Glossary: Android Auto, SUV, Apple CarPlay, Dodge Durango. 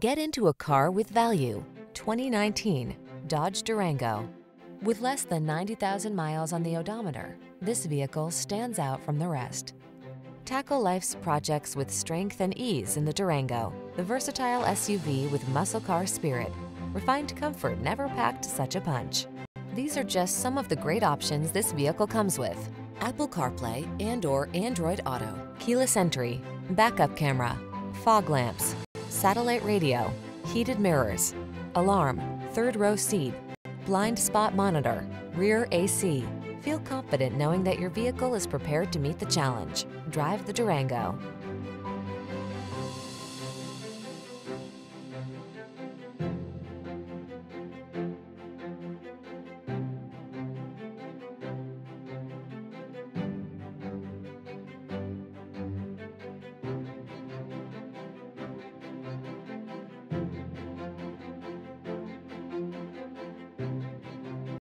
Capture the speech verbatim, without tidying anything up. Get into a car with value. twenty nineteen Dodge Durango. With less than ninety thousand miles on the odometer, this vehicle stands out from the rest. Tackle life's projects with strength and ease in the Durango, the versatile S U V with muscle car spirit. Refined comfort never packed such a punch. These are just some of the great options this vehicle comes with: Apple CarPlay and or Android Auto, keyless entry, backup camera, fog lamps, satellite radio, heated mirrors, alarm, third row seat, blind spot monitor, rear A C. Feel confident knowing that your vehicle is prepared to meet the challenge. Drive the Durango.